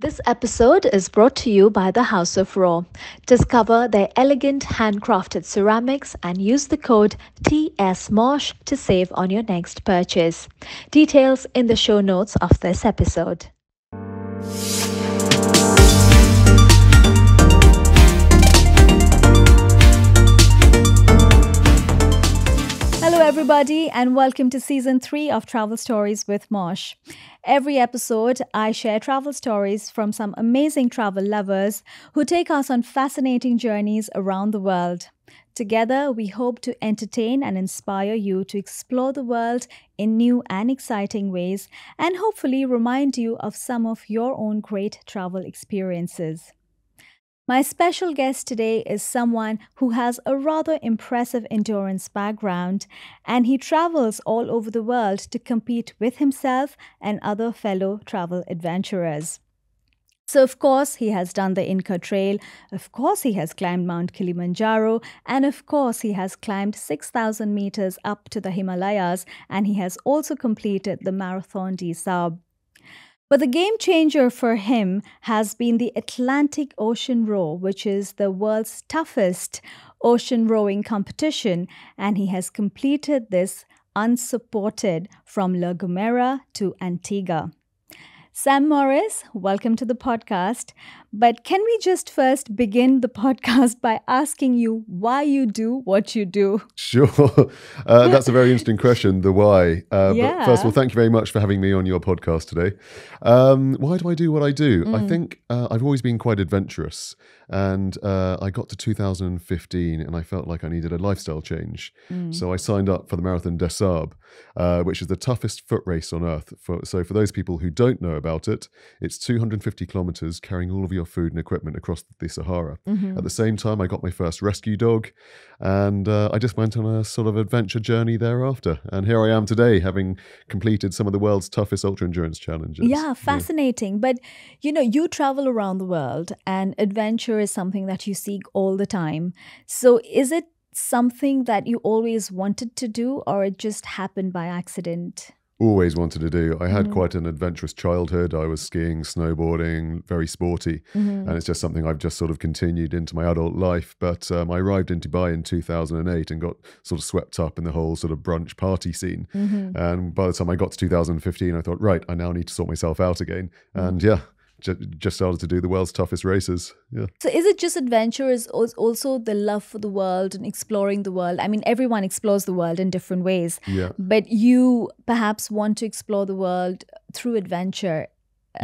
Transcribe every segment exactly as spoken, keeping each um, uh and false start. This episode is brought to you by the House of Raw. Discover their elegant handcrafted ceramics and use the code T S M O U S H to save on your next purchase. Details in the show notes of this episode. Hello everybody and welcome to Season three of Travel Stories with Moush. Every episode, I share travel stories from some amazing travel lovers who take us on fascinating journeys around the world. Together, we hope to entertain and inspire you to explore the world in new and exciting ways and hopefully remind you of some of your own great travel experiences. My special guest today is someone who has a rather impressive endurance background, and he travels all over the world to compete with himself and other fellow travel adventurers. So of course he has done the Inca Trail, of course he has climbed Mount Kilimanjaro, and of course he has climbed six thousand meters up to the Himalayas, and he has also completed the Marathon des Sables. But the game changer for him has been the Atlantic Ocean Row, which is the world's toughest ocean rowing competition, and he has completed this unsupported from La Gomera to Antigua. Sam Morris, welcome to the podcast. But can we just first begin the podcast by asking you why you do what you do? Sure. Uh, that's a very interesting question, the why. Uh, yeah. But first of all, thank you very much for having me on your podcast today. Um, why do I do what I do? Mm. I think uh, I've always been quite adventurous. And uh, I got to two thousand fifteen and I felt like I needed a lifestyle change. Mm. So I signed up for the Marathon des Sables, uh, which is the toughest foot race on earth. For, so for those people who don't know about it, it's two hundred fifty kilometers carrying all of your Your food and equipment across the Sahara. Mm-hmm. At the same time, I got my first rescue dog, and uh, I just went on a sort of adventure journey thereafter. And here I am today, having completed some of the world's toughest ultra endurance challenges. Yeah, fascinating. Yeah. But you know, you travel around the world, and adventure is something that you seek all the time. So, is it something that you always wanted to do, or it just happened by accident? Always wanted to do. I had mm-hmm. quite an adventurous childhood. I was skiing, snowboarding, very sporty. Mm-hmm. And it's just something I've just sort of continued into my adult life. But um, I arrived in Dubai in two thousand eight and got sort of swept up in the whole sort of brunch party scene. Mm-hmm. And by the time I got to two thousand fifteen, I thought, right, I now need to sort myself out again. Mm-hmm. And yeah, just started to do the world's toughest races. Yeah. So is it just adventure? Is also the love for the world and exploring the world? I mean, everyone explores the world in different ways. Yeah. But you perhaps want to explore the world through adventure.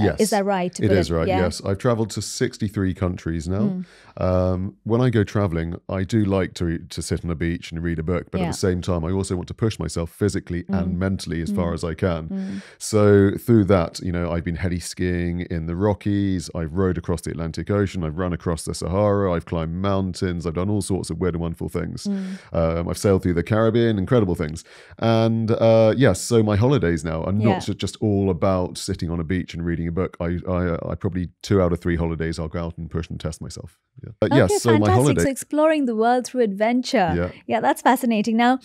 Yes. Uh, is that right? It is right, yeah? Yes. I've travelled to sixty-three countries now. Mm. Um, when I go travelling, I do like to to sit on a beach and read a book, but yeah. at the same time, I also want to push myself physically mm. and mentally as mm. far as I can. Mm. So through that, you know, I've been heady skiing in the Rockies, I've rowed across the Atlantic Ocean, I've run across the Sahara, I've climbed mountains, I've done all sorts of weird and wonderful things. Mm. Um, I've sailed through the Caribbean, incredible things. And uh, yes, yeah, so my holidays now are not yeah. just all about sitting on a beach and reading Reading a book. I, I I probably two out of three holidays I'll go out and push and test myself. Yeah. Uh, okay, yes, so fantastic. My holiday. So exploring the world through adventure. Yeah. yeah, that's fascinating. Now,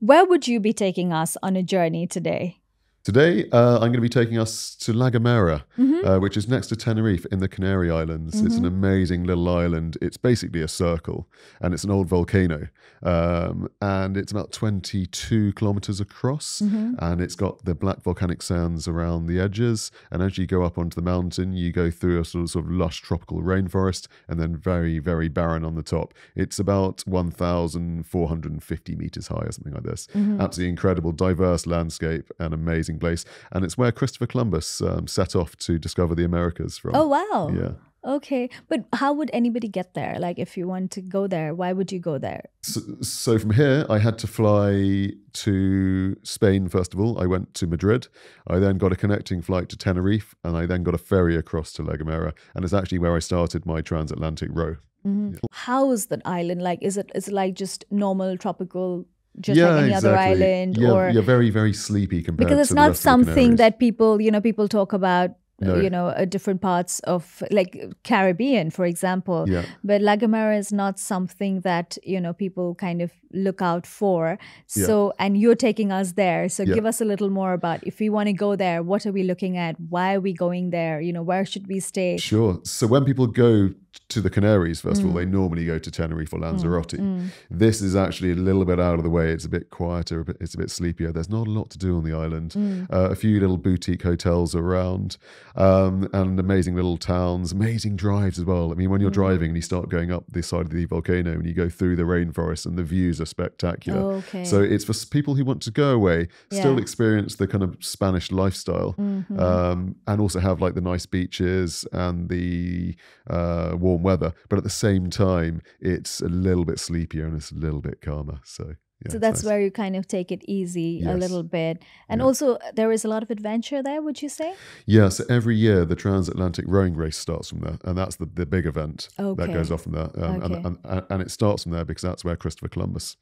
where would you be taking us on a journey today? Today, uh, I'm going to be taking us to La Gomera, mm-hmm. uh, which is next to Tenerife in the Canary Islands. Mm-hmm. It's an amazing little island. It's basically a circle, and it's an old volcano. Um, and it's about twenty-two kilometers across, mm-hmm. and it's got the black volcanic sands around the edges. And as you go up onto the mountain, you go through a sort of, sort of lush tropical rainforest, and then very, very barren on the top. It's about one thousand four hundred fifty meters high or something like this. Mm-hmm. Absolutely incredible, diverse landscape, and amazing place, and it's where Christopher Columbus um, set off to discover the Americas from. Oh wow. Yeah. Okay, but how would anybody get there? Like if you want to go there, why would you go there? So, so from here, I had to fly to Spain, first of all. I went to Madrid. I then got a connecting flight to Tenerife, and I then got a ferry across to La Gomera, and it's actually where I started my transatlantic row. Mm-hmm. Yeah. How is that island? Like, is it, is it like just normal tropical just yeah, like any exactly. other island? Yeah, or... yeah, very, very sleepy compared to the rest of the Canaries. Because it's not something that people, you know, people talk about No. you know, uh, different parts of like Caribbean, for example. Yeah. But La Gomera is not something that, you know, people kind of look out for. So, yeah. and you're taking us there. So yeah. give us a little more about if we want to go there, what are we looking at? Why are we going there? You know, where should we stay? Sure. So when people go to the Canaries, first mm. of all, they normally go to Tenerife or Lanzarote. Mm. Mm. This is actually a little bit out of the way. It's a bit quieter, it's a bit sleepier. There's not a lot to do on the island. Mm. Uh, a few little boutique hotels around, um, and amazing little towns, amazing drives as well. I mean, when you're mm. driving and you start going up the side of the volcano and you go through the rainforest and the views are spectacular. Oh, okay. So it's for people who want to go away, yeah. still experience the kind of Spanish lifestyle, mm-hmm. um, and also have like the nice beaches and the uh, warm weather, but at the same time it's a little bit sleepier and it's a little bit calmer. So yeah, so that's nice. Where you kind of take it easy yes. a little bit. And yeah. also there is a lot of adventure there, would you say? Yeah, so every year the transatlantic rowing race starts from there, and that's the, the big event okay. that goes off from there. Um, okay. and, and, and it starts from there because that's where Christopher Columbus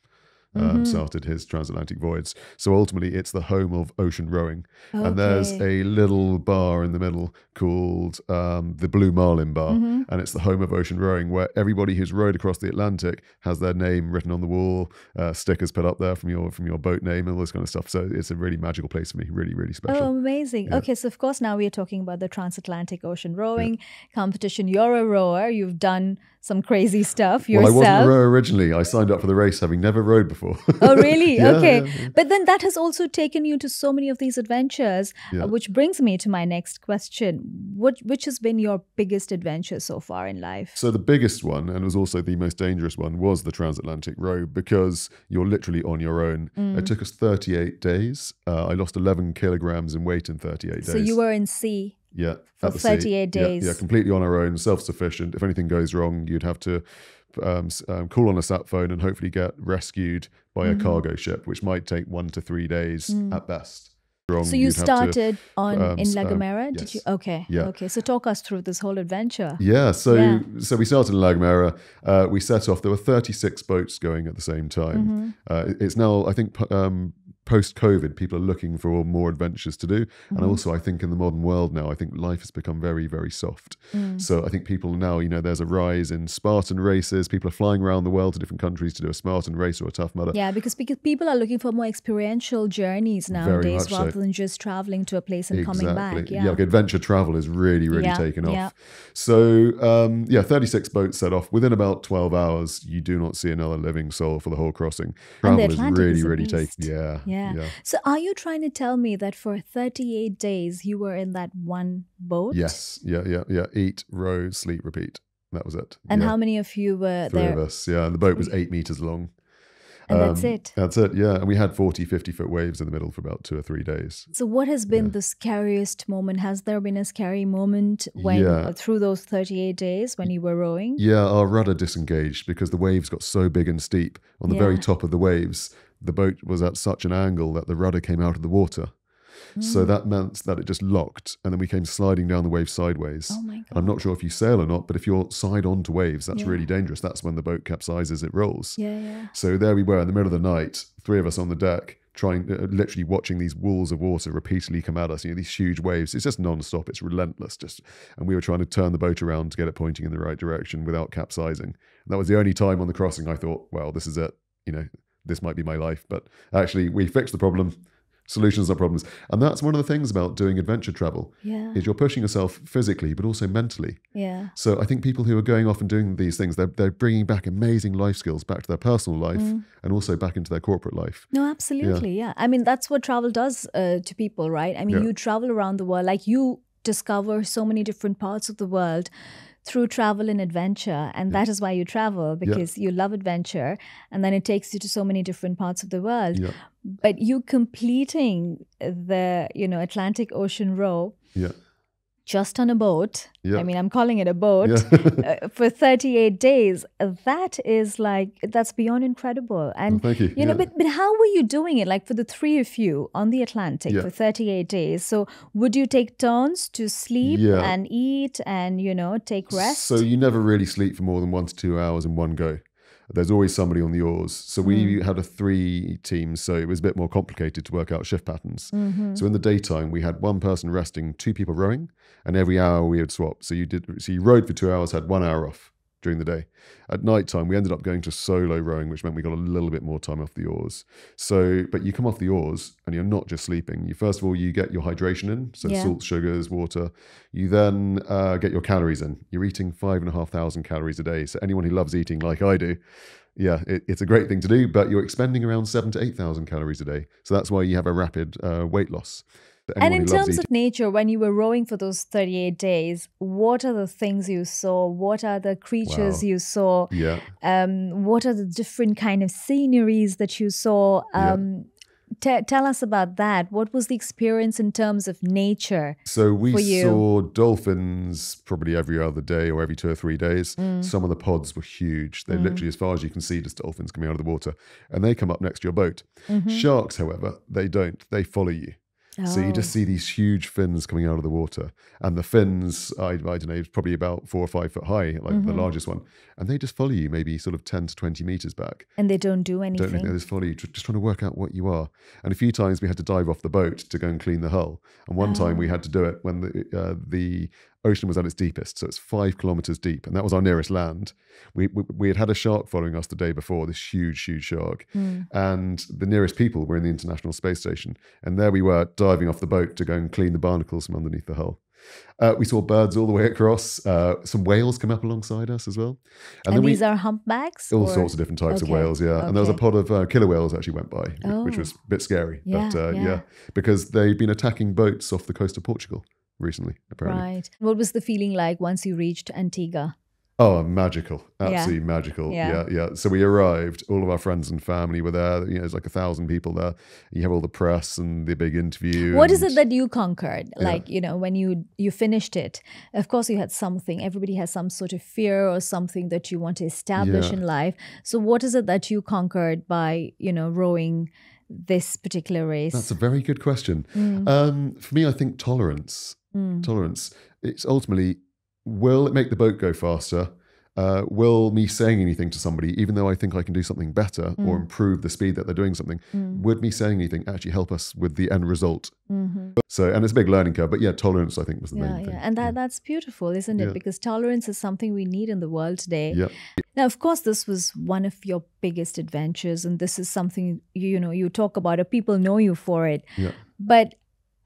Um, mm-hmm. started his transatlantic voyage. So ultimately it's the home of ocean rowing. Okay. And there's a little bar in the middle called um, the Blue Marlin Bar. Mm-hmm. And it's the home of ocean rowing, where everybody who's rowed across the Atlantic has their name written on the wall, uh, stickers put up there from your from your boat name and all this kind of stuff. So it's a really magical place for me, really, really special. Oh, amazing. Yeah. Okay, so of course now we are talking about the transatlantic ocean rowing yeah. competition. You're a rower. You've done some crazy stuff yourself. Well, I wasn't a rower originally. I signed up for the race having never rowed before. Oh, really? yeah, okay. Yeah, yeah. But then that has also taken you to so many of these adventures, yeah. uh, which brings me to my next question. What, which has been your biggest adventure so far in life? So the biggest one, and it was also the most dangerous one, was the transatlantic row, because you're literally on your own. Mm. It took us thirty-eight days. Uh, I lost eleven kilograms in weight in thirty-eight days. So you were in sea. Yeah. For thirty-eight days. Yeah, yeah, completely on our own, self-sufficient. If anything goes wrong, you'd have to Um, um, call on a sat phone and hopefully get rescued by mm-hmm. a cargo ship, which might take one to three days mm. at best. Wrong, so you started to, on um, in La Gomera, um, yes. did you? Okay, yeah. okay. So talk us through this whole adventure. Yeah, so yeah. so we started in La Gomera. Uh, we set off. There were thirty-six boats going at the same time. Mm-hmm. uh, it's now, I think, um, post-COVID, people are looking for more adventures to do. Mm-hmm. And also, I think in the modern world now, I think life has become very, very soft. Mm. So I think people now, you know, there's a rise in Spartan races. People are flying around the world to different countries to do a Spartan race or a Tough Mudder. Yeah, because, because people are looking for more experiential journeys nowadays, rather so. than just traveling to a place and exactly. coming back. Yeah. yeah, like adventure travel is really, really yeah, taken off. Yeah. So, um, yeah, thirty-six boats set off. Within about twelve hours, you do not see another living soul for the whole crossing. Travel is really, really taken. Yeah, yeah. Yeah. So are you trying to tell me that for thirty-eight days, you were in that one boat? Yes. Yeah, yeah, yeah. Eat, row, sleep, repeat. That was it. And yeah. how many of you were Three there? Three of us, yeah. And the boat was eight meters long. And um, that's it. That's it, yeah. And we had forty, fifty-foot waves in the middle for about two or three days. So what has been yeah. the scariest moment? Has there been a scary moment when yeah. through those thirty-eight days when you were rowing? Yeah, our rudder disengaged because the waves got so big and steep. On the yeah. very top of the waves, the boat was at such an angle that the rudder came out of the water. Mm. So that meant that it just locked, and then we came sliding down the wave sideways. Oh my God. I'm not sure if you sail or not, but if you're side on to waves, that's yeah. really dangerous. That's when the boat capsizes, it rolls. Yeah, yeah. So there we were in the middle of the night, three of us on the deck, trying, uh, literally watching these walls of water repeatedly come at us. You know, these huge waves. It's just non-stop. It's relentless. Just, and we were trying to turn the boat around to get it pointing in the right direction without capsizing. And that was the only time on the crossing I thought, well, this is it. You know, this might be my life. But actually, we fixed the problem. Solutions, not problems. And that's one of the things about doing adventure travel yeah. is you're pushing yourself physically, but also mentally. Yeah. So I think people who are going off and doing these things, they're, they're bringing back amazing life skills back to their personal life mm. and also back into their corporate life. No, absolutely. Yeah. yeah. I mean, that's what travel does uh, to people, right? I mean, yeah. you travel around the world, like you discover so many different parts of the world through travel and adventure, and yeah. that is why you travel, because yeah. you love adventure, and then it takes you to so many different parts of the world. Yeah. But you completing the, you know, Atlantic Ocean Row yeah. just on a boat, yeah. I mean, I'm calling it a boat, yeah. uh, for thirty-eight days, that is like, that's beyond incredible. And, oh, thank you. you yeah. know, but, but how were you doing it? Like for the three of you on the Atlantic yeah. for thirty-eight days. So would you take turns to sleep yeah. and eat and, you know, take rest? So you never really sleep for more than one to two hours in one go. there's always somebody on the oars. So we mm. had a three team, so it was a bit more complicated to work out shift patterns. Mm-hmm. So in the daytime, we had one person resting, two people rowing, and every hour we would swap. So you did, so you rowed for two hours, had one hour off during the day. At night time, we ended up going to solo rowing, which meant we got a little bit more time off the oars. So, but you come off the oars and you're not just sleeping. You first of all, you get your hydration in, so yeah. salts, sugars, water. You then uh, get your calories in. You're eating five and a half thousand calories a day. So anyone who loves eating like I do, yeah, it, it's a great thing to do, but you're expending around seven to eight thousand calories a day. So that's why you have a rapid uh, weight loss. And in terms of nature, when you were rowing for those thirty-eight days, what are the things you saw? What are the creatures wow. you saw? Yeah. Um, what are the different kind of sceneries that you saw? Um, yeah. Tell us about that. What was the experience in terms of nature? So we for you? saw dolphins probably every other day or every two or three days. Mm. Some of the pods were huge. They're mm. literally as far as you can see, just dolphins coming out of the water. And they come up next to your boat. Mm-hmm. Sharks, however, they don't. They follow you. Oh. So you just see these huge fins coming out of the water, and the fins, I, I don't know, probably about four or five foot high, like mm-hmm. the largest one, and they just follow you maybe sort of ten to twenty meters back. And they don't do anything. Don't, they just follow you, just trying to work out what you are. And a few times we had to dive off the boat to go and clean the hull. And one oh. time we had to do it when the, uh, the ocean was at its deepest. So it's five kilometers deep. And that was our nearest land. We, we, we had had a shark following us the day before, this huge, huge shark. Mm. And the nearest people were in the International Space Station. And there we were diving off the boat to go and clean the barnacles from underneath the hull. Uh, we saw birds all the way across. Uh, some whales come up alongside us as well. And, and then these we, are humpbacks? All or? sorts of different types okay. of whales, yeah. Okay. And there was a pod of uh, killer whales actually went by, oh. which was a bit scary. Yeah, but uh, yeah. yeah, because they've been attacking boats off the coast of Portugal recently, apparently. Right. What was the feeling like once you reached Antigua? Oh, magical. Absolutely yeah. magical. Yeah. yeah, yeah. So we arrived, all of our friends and family were there. You know, there's like a thousand people there. You have all the press and the big interview. What and, is it that you conquered? Yeah. Like, you know, when you you finished it, of course you had something. Everybody has some sort of fear or something that you want to establish yeah. in life. So what is it that you conquered by, you know, rowing this particular race? That's a very good question. Mm. Um, for me, I think tolerance. Mm. Tolerance. It's ultimately... Will it make the boat go faster? Uh, will me saying anything to somebody, even though I think I can do something better mm. or improve the speed that they're doing something, mm. would me saying anything actually help us with the end result? Mm-hmm. So, and it's a big learning curve, but yeah, tolerance I think was the yeah, main yeah. thing. And that, yeah. that's beautiful, isn't it? Yeah. Because tolerance is something we need in the world today. Yeah. Now, of course, this was one of your biggest adventures, and this is something, you know, you talk about it, people know you for it. Yeah. But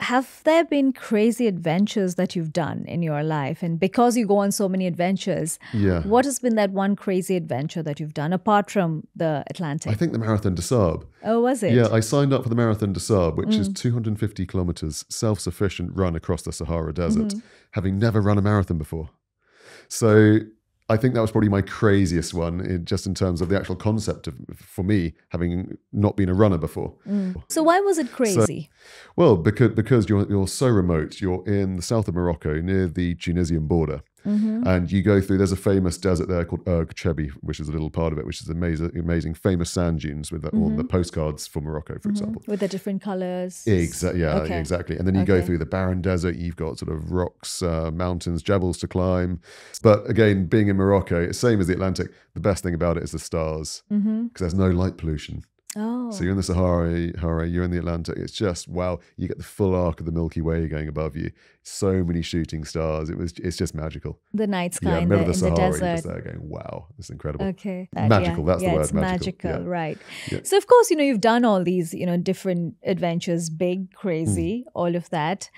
have there been crazy adventures that you've done in your life? And because you go on so many adventures, yeah. what has been that one crazy adventure that you've done apart from the Atlantic? I think the Marathon des Sables. Oh, was it? Yeah, I signed up for the Marathon des Sables, which mm. is two hundred fifty kilometers self-sufficient run across the Sahara Desert, mm-hmm. having never run a marathon before. So I think that was probably my craziest one, in, just in terms of the actual concept of, for me, having not been a runner before. Mm. So why was it crazy? So, well, because because you're you're so remote. You're in the south of Morocco, near the Tunisian border. Mm-hmm. And you go through, there's a famous desert there called Erg Chebbi, which is a little part of it, which is amazing, amazing famous sand dunes with the, mm-hmm. all the postcards for Morocco, for mm-hmm. example. With the different colours. Exactly, yeah, okay. exactly. And then you okay. go through the barren desert, you've got sort of rocks, uh, mountains, jebels to climb. But again, being in Morocco, same as the Atlantic, the best thing about it is the stars, because mm-hmm. there's no light pollution. Oh. So you're in the Sahara, you're in the Atlantic. It's just, wow, you get the full arc of the Milky Way going above you. So many shooting stars. It was, it's just magical. The night sky yeah, in, the, the, in Sahara, the desert. You're just there going, wow, it's incredible. Okay. That, magical, yeah. that's yeah, the word, it's magical. magical yeah. Right. Yeah. So of course, you know, you've done all these, you know, different adventures, big, crazy, mm. all of that.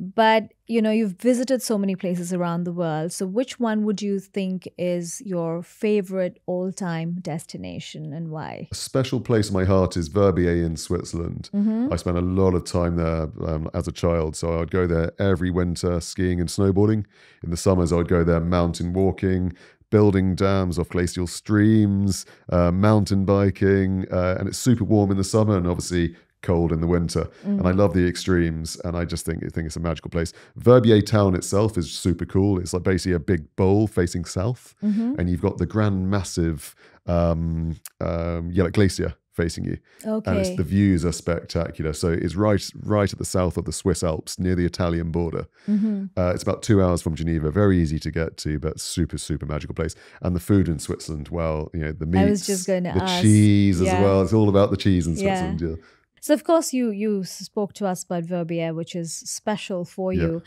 But, you know, you've visited so many places around the world. So which one would you think is your favorite all-time destination and why? A special place in my heart is Verbier in Switzerland. Mm-hmm. I spent a lot of time there um, as a child. So I would go there every winter skiing and snowboarding. In the summers, I would go there mountain walking, building dams off glacial streams, uh, mountain biking. Uh, and it's super warm in the summer and obviously cold in the winter. Mm-hmm. And I love the extremes, and I just think, I think it's a magical place. Verbier town itself is super cool. It's like basically a big bowl facing south, mm-hmm. and you've got the grand massive um, um, yellow glacier facing you. Okay. And it's, the views are spectacular. So it's right, right at the south of the Swiss Alps, near the Italian border. Mm-hmm. Uh, it's about two hours from Geneva. Very easy to get to, but super, super magical place. And the food in Switzerland, well, you know, the meats, I was just going to the ask. cheese yeah. as well. It's all about the cheese in Switzerland. Yeah. yeah. So, of course, you you spoke to us about Verbier, which is special for yeah. you.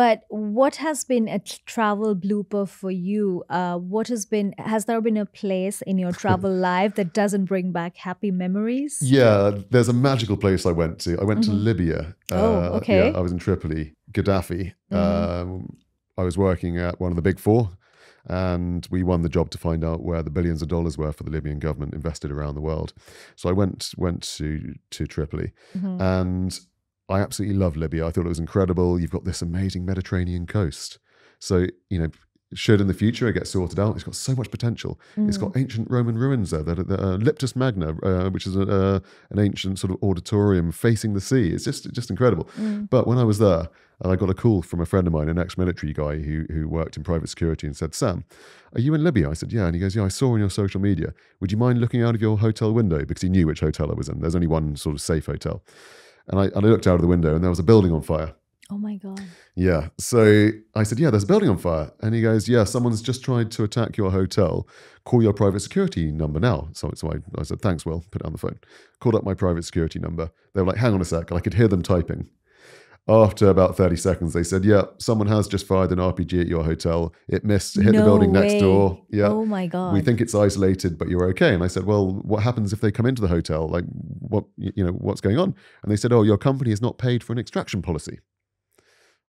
But what has been a travel blooper for you? Uh, what has been, has there been a place in your travel life that doesn't bring back happy memories? Yeah, there's a magical place I went to. I went mm-hmm. to Libya. Uh, oh, okay. Yeah, I was in Tripoli, Gaddafi. Mm-hmm. um, I was working at one of the big four. And we won the job to find out where the billions of dollars were for the Libyan government invested around the world. So I went went to to Tripoli, mm-hmm. and I absolutely love Libya. I thought it was incredible. You've got this amazing Mediterranean coast. So, you know, should in the future it get sorted out, it's got so much potential. Mm. It's got ancient Roman ruins there. That uh, Leptis Magna, uh, which is a, uh, an ancient sort of auditorium facing the sea. It's just just incredible. Mm. But when I was there, and I got a call from a friend of mine, an ex-military guy who who worked in private security, and said, "Sam, are you in Libya?" I said, "Yeah." And he goes, "Yeah, I saw on your social media. Would you mind looking out of your hotel window?" Because he knew which hotel I was in. There's only one sort of safe hotel. And I, and I looked out of the window, and there was a building on fire. Oh my God. Yeah. So I said, "Yeah, there's a building on fire." And he goes, "Yeah, someone's just tried to attack your hotel. Call your private security number now." So, so I, I said, "Thanks, Will." Put down the phone. Called up my private security number. They were like, "Hang on a sec." And I could hear them typing. After about thirty seconds, they said, "Yeah, someone has just fired an R P G at your hotel. It missed, it hit no the building way. next door. Yeah. Oh my God. We think it's isolated, but you're okay." And I said, "Well, what happens if they come into the hotel? Like, what, you know, what's going on?" And they said, "Oh, your company has not paid for an extraction policy."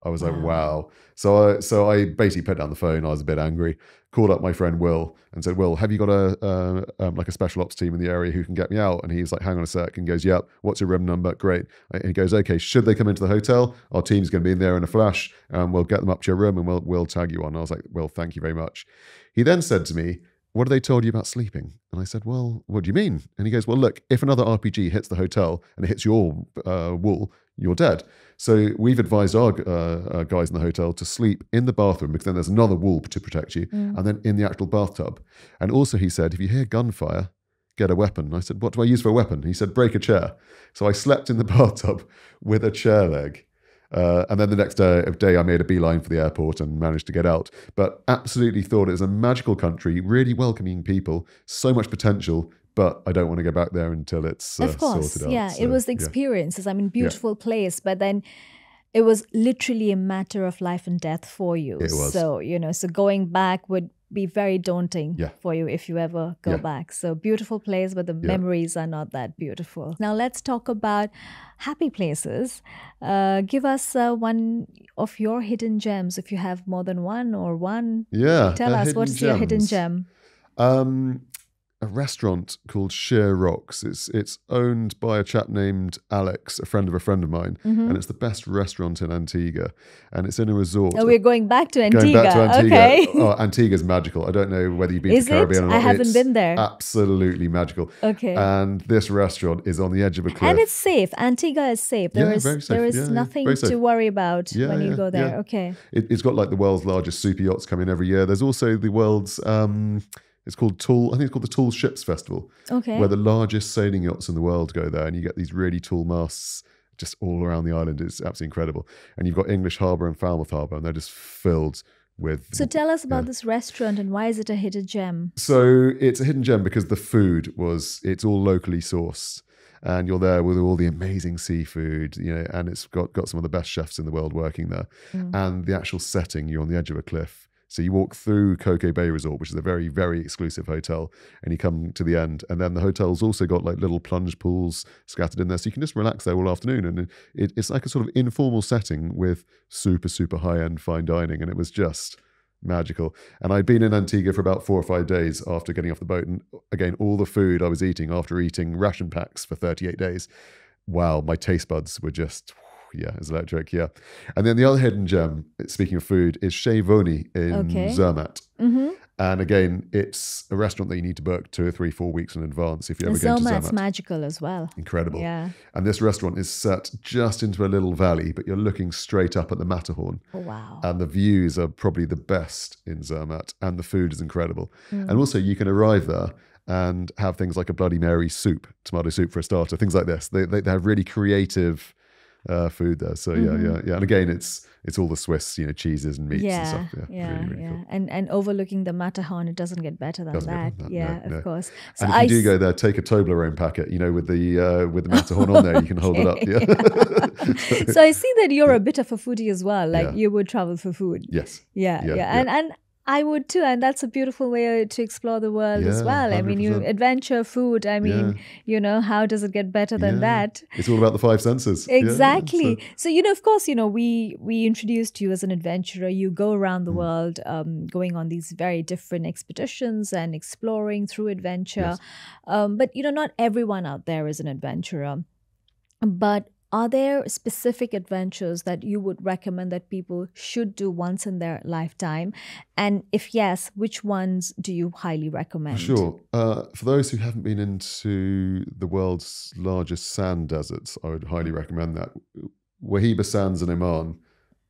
I was wow. like, wow. So I, so I basically put down the phone. I was a bit angry. Called up my friend Will and said, "Will, have you got a uh, um, like a special ops team in the area who can get me out?" And he's like, "Hang on a sec." And goes, "Yep, what's your room number?" "Great." And he goes, "Okay, should they come into the hotel, our team's going to be in there in a flash, and we'll get them up to your room and we'll, we'll tag you on." I was like, "Will, thank you very much." He then said to me, "What have they told you about sleeping?" And I said, "Well, what do you mean?" And he goes, "Well, look, if another R P G hits the hotel and it hits your uh, wall, you're dead. So we've advised our, uh, our guys in the hotel to sleep in the bathroom, because then there's another wall to protect you, mm. and then in the actual bathtub." And also he said, "If you hear gunfire, get a weapon." And I said, "What do I use for a weapon?" He said, "Break a chair." So I slept in the bathtub with a chair leg. Uh, and then the next day, day, I made a beeline for the airport and managed to get out. But absolutely thought it was a magical country, really welcoming people, so much potential. But I don't want to go back there until it's uh, of course, sorted out. Yeah, so, it was the experiences. Yeah. I mean, beautiful yeah. place, but then it was literally a matter of life and death for you. It was. So, you know, so going back would be very daunting yeah. for you if you ever go yeah. back. So beautiful place, but the yeah. memories are not that beautiful. Now let's talk about happy places. Uh, give us uh, one of your hidden gems, if you have more than one or one. Yeah. Tell us, what's gems. your hidden gem? Um, a restaurant called Sheer Rocks. It's it's owned by a chap named Alex, a friend of a friend of mine, mm-hmm. and it's the best restaurant in Antigua, and it's in a resort. Oh, we're going back to Antigua. Going back to Antigua. Okay. Oh, Antigua's magical. I don't know whether you've been is to the Caribbean it? or not. I haven't it's been there. Absolutely magical. Okay. And this restaurant is on the edge of a cliff. And it's safe. Antigua is safe. There yeah, is very safe. There is yeah, nothing yeah, to worry about yeah, when yeah, you go there. Yeah. Okay. It, it's got like the world's largest super yachts come in every year. There's also the world's. Um, It's called Tall, I think it's called the Tall Ships Festival, okay. where the largest sailing yachts in the world go there, and you get these really tall masts just all around the island. It's absolutely incredible. And you've got English Harbour and Falmouth Harbour, and they're just filled with... So tell us about yeah. this restaurant, and why is it a hidden gem? So it's a hidden gem because the food was, it's all locally sourced. And you're there with all the amazing seafood, you know, and it's got, got some of the best chefs in the world working there. Mm. And the actual setting, you're on the edge of a cliff. So you walk through Coco Bay Resort, which is a very, very exclusive hotel, and you come to the end. And then the hotel's also got like little plunge pools scattered in there. So you can just relax there all afternoon. And it, it's like a sort of informal setting with super, super high-end fine dining. And it was just magical. And I'd been in Antigua for about four or five days after getting off the boat. And again, all the food I was eating after eating ration packs for thirty-eight days, wow, my taste buds were just... Yeah, it's electric, yeah. And then the other hidden gem, speaking of food, is Chez Voni in okay. Zermatt. Mm-hmm. And again, it's a restaurant that you need to book two or three, four weeks in advance if you ever go to Zermatt. Zermatt's magical as well. Incredible. Yeah. And this restaurant is set just into a little valley, but you're looking straight up at the Matterhorn. Oh, wow. And the views are probably the best in Zermatt, and the food is incredible. Mm. And also, you can arrive there and have things like a Bloody Mary soup, tomato soup for a starter, things like this. They, they, they have really creative uh, food there. So mm-hmm. yeah, yeah, yeah. And again, it's it's all the Swiss, you know, cheeses and meats yeah, and stuff. Yeah, yeah, really, really yeah. Cool. And and overlooking the Matterhorn, it doesn't get better than, that. Get better than that. Yeah, no, no. of course. So and if I you do go there, take a Toblerone packet, you know, with the uh, with the Matterhorn on there, you can hold it up. Yeah. yeah. So I see that you're a bit of a foodie as well. Like yeah. you would travel for food. Yes. Yeah, yeah, yeah. and yeah. and. I would too, and that's a beautiful way to explore the world yeah, as well. one hundred percent. I mean, you adventure, food. I mean, yeah. you know, how does it get better than yeah. that? It's all about the five senses. Exactly. Yeah, so. so, you know, of course, you know, we we introduced you as an adventurer. You go around the mm. world, um, going on these very different expeditions and exploring through adventure. Yes. Um, but you know, not everyone out there is an adventurer. But are there specific adventures that you would recommend that people should do once in their lifetime? And if yes, which ones do you highly recommend? Sure. Uh, for those who haven't been into the world's largest sand deserts, I would highly recommend that. Wahiba Sands in Oman.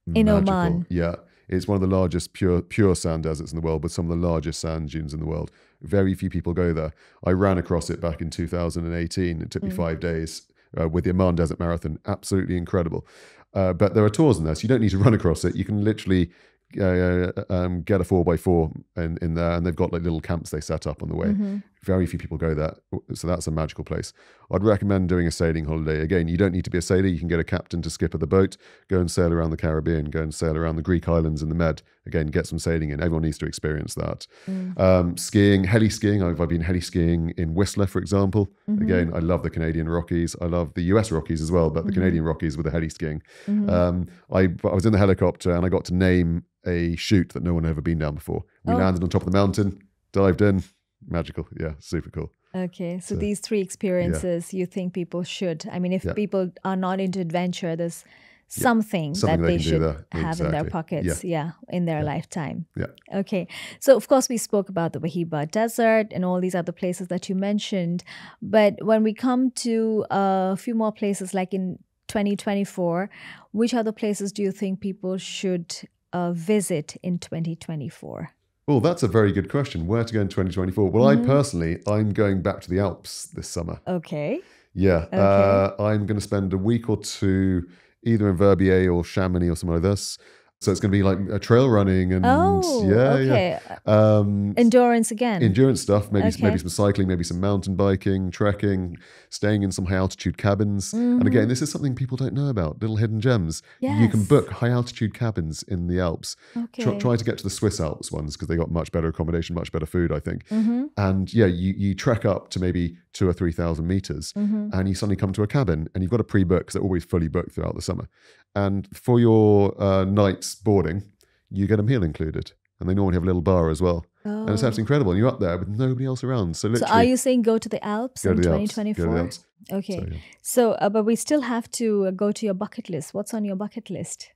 Magical. In Oman. Yeah. It's one of the largest pure, pure sand deserts in the world, but some of the largest sand dunes in the world. Very few people go there. I ran across it back in two thousand eighteen. It took me mm. five days. Uh, with the Oman Desert Marathon, absolutely incredible. Uh, but there are tours in there, so you don't need to run across it. You can literally uh, um, get a four by four in, in there, and they've got like little camps they set up on the way. Mm-hmm. Very few people go there, so that's a magical place. I'd recommend doing a sailing holiday. Again, you don't need to be a sailor. You can get a captain to skipper the boat, go and sail around the Caribbean, go and sail around the Greek islands and the Med. Again, get some sailing in. Everyone needs to experience that. Mm-hmm. Um, skiing, heli skiing. I've, I've been heli skiing in Whistler, for example. Mm-hmm. Again, I love the Canadian Rockies. I love the U S Rockies as well, but the mm-hmm. Canadian Rockies with the heli skiing. Mm-hmm. um, I, I was in the helicopter and I got to name a chute that no one had ever been down before. We oh. landed on top of the mountain, dived in. Magical. Yeah, super cool. Okay, so, so these three experiences yeah. you think people should, I mean, if yeah. people are not into adventure, there's something, yeah. something that they, they should have exactly. in their pockets, yeah, yeah in their yeah. lifetime. Yeah. Okay, so of course we spoke about the Wahiba Desert and all these other places that you mentioned, but when we come to a few more places, like in twenty twenty-four, which other places do you think people should uh, visit in twenty twenty-four? Well, that's a very good question. Where to go in twenty twenty-four? Well, mm-hmm. I personally, I'm going back to the Alps this summer. Okay. Yeah. Okay. Uh, I'm going to spend a week or two either in Verbier or Chamonix or something like this. So it's going to be like a trail running and oh, yeah, okay. yeah. Um, endurance again. Endurance stuff. Maybe, okay. maybe some cycling, maybe some mountain biking, trekking, staying in some high altitude cabins. Mm. And again, this is something people don't know about, little hidden gems. Yes. You can book high altitude cabins in the Alps. Okay. Try, try to get to the Swiss Alps ones because they got much better accommodation, much better food, I think. Mm-hmm. And yeah, you, you trek up to maybe two or three thousand meters mm-hmm. and you suddenly come to a cabin and you've got a pre-book because they're always fully booked throughout the summer. And for your uh, night's boarding, you get a meal included. And they normally have a little bar as well. Oh. And it's absolutely incredible. And you're up there with nobody else around. So, literally, so are you saying go to the Alps in twenty twenty-four? Okay. So, yeah. so uh, but we still have to uh, go to your bucket list. What's on your bucket list?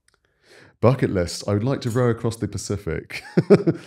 Bucket list. I would like to row across the Pacific.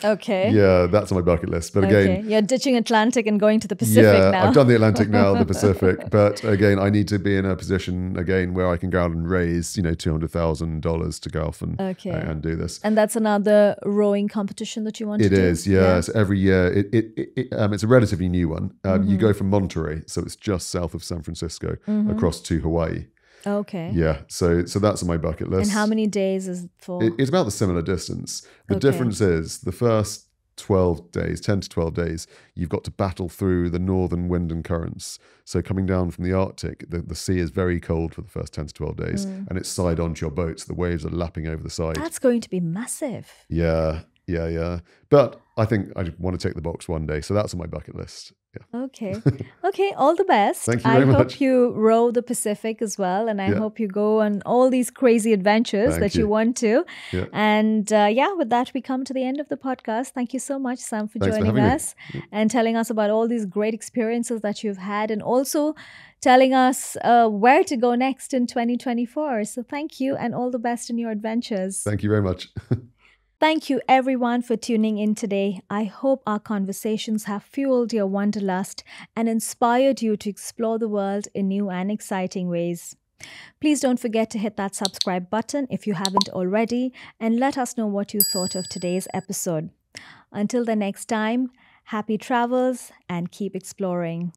Okay. Yeah, that's on my bucket list. But again, okay. you're ditching Atlantic and going to the Pacific yeah, now. I've done the Atlantic now, the Pacific. But again, I need to be in a position again where I can go out and raise, you know, two hundred thousand dollars to go off and okay. uh, and do this. And that's another rowing competition that you want it to do. It is, yes. Yeah. Yeah. So every year, it it, it, it um, it's a relatively new one. Um, mm-hmm. You go from Monterey, so it's just south of San Francisco, mm-hmm. across to Hawaii. Okay. Yeah, so so that's on my bucket list. And how many days is it for? It, it's about the similar distance. The okay. difference is the first twelve days, ten to twelve days, you've got to battle through the northern wind and currents. So coming down from the Arctic, the, the sea is very cold for the first ten to twelve days, mm. and it's side onto your boat, so the waves are lapping over the side. That's going to be massive. Yeah, yeah, yeah. But I think I want to take the box one day, so that's on my bucket list. Yeah. Okay. Okay. All the best. Thank you very I much. Hope you row the Pacific as well. And I yeah. hope you go on all these crazy adventures Thank that you. you want to. Yeah. And uh, yeah, with that, we come to the end of the podcast. Thank you so much, Sam, for Thanks joining for us me. and telling us about all these great experiences that you've had and also telling us uh, where to go next in twenty twenty-four. So thank you and all the best in your adventures. Thank you very much. Thank you everyone for tuning in today. I hope our conversations have fueled your wanderlust and inspired you to explore the world in new and exciting ways. Please don't forget to hit that subscribe button if you haven't already and let us know what you thought of today's episode. Until the next time, Happy travels and keep exploring.